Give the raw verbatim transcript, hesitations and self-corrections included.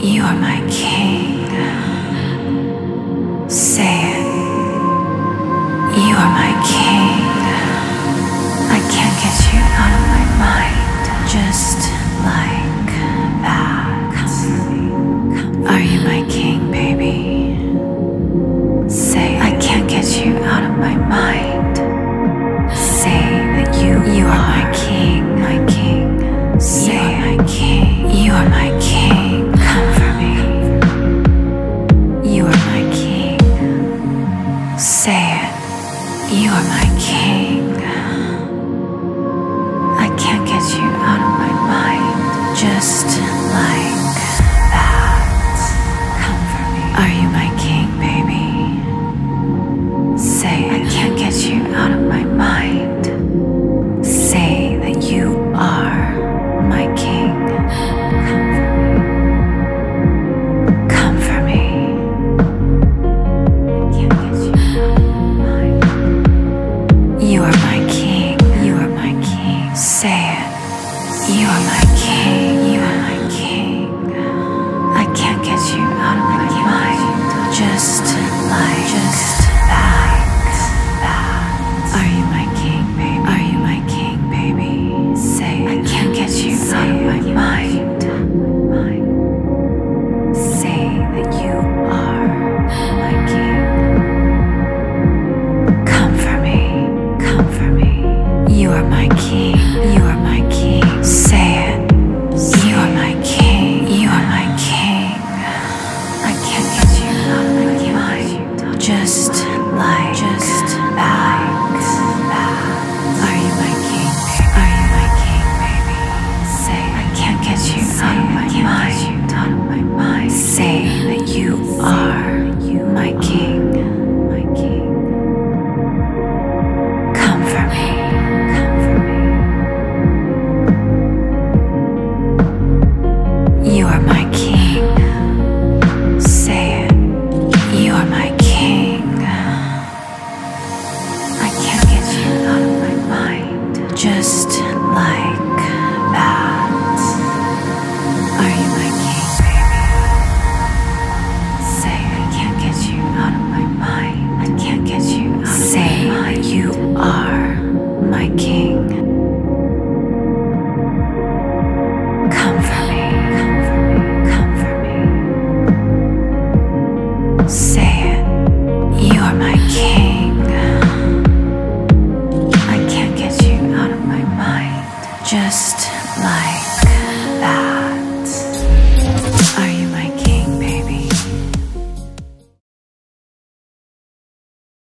You are my king. Say it. You are my king. I can't get you out of my mind. Just like that. Are you my king, baby? Say it. I can't get you out of my mind. Say that you, you are my king, my king. Say my king. You are my king. Come for me. You are my king. Say it. You are my king.